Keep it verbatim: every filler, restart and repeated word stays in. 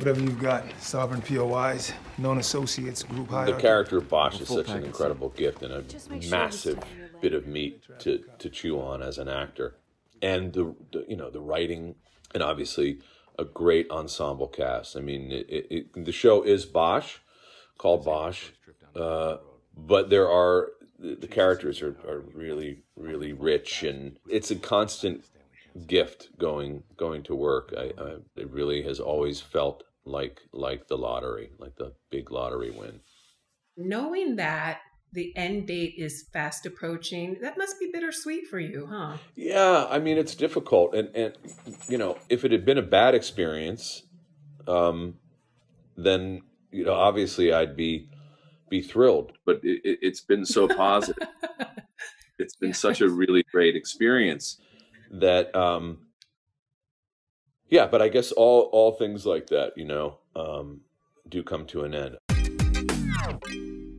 Whatever you've got, sovereign P O Is, known associates, group hierarchy. The character of Bosch is such an incredible gift and a massive bit of meat to, to chew on as an actor. And, the, the you know, the writing and obviously a great ensemble cast. I mean, it, it, the show is Bosch, called Bosch, uh, but there are, the, the characters are, are really, really rich, and it's a constant gift going going to work. I, I, it really has always felt like like the lottery, like the big lottery win. Knowing that the end date is fast approaching, that must be bittersweet for you, huh? Yeah, I mean, it's difficult. And, and you know, if it had been a bad experience, um, then, you know, obviously I'd be, be thrilled. But it, it, it's been so positive. It's been yeah. such a really great experience that, um, yeah, but I guess all, all things like that, you know, um, do come to an end.